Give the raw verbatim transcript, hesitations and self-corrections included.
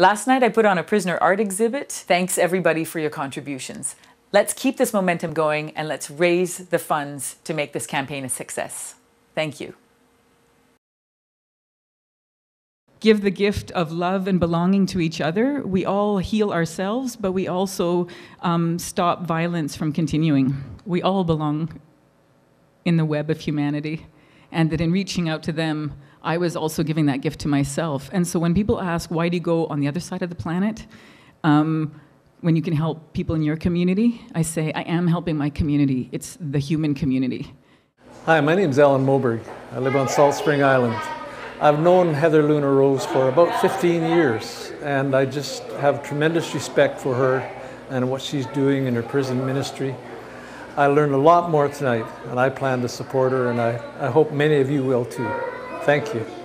Last night I put on a prisoner art exhibit. Thanks everybody for your contributions. Let's keep this momentum going and let's raise the funds to make this campaign a success. Thank you. Give the gift of love and belonging to each other. We all heal ourselves, but we also um, stop violence from continuing. We all belong in the web of humanity, and that in reaching out to them, I was also giving that gift to myself. And so when people ask, why do you go on the other side of the planet, um, when you can help people in your community, I say, I am helping my community. It's the human community. Hi, my name is Alan Moberg. I live on Salt Spring Island. I've known Heather Luna-Rose for about fifteen years, and I just have tremendous respect for her and what she's doing in her prison ministry. I learned a lot more tonight, and I plan to support her, and I, I hope many of you will too. Thank you.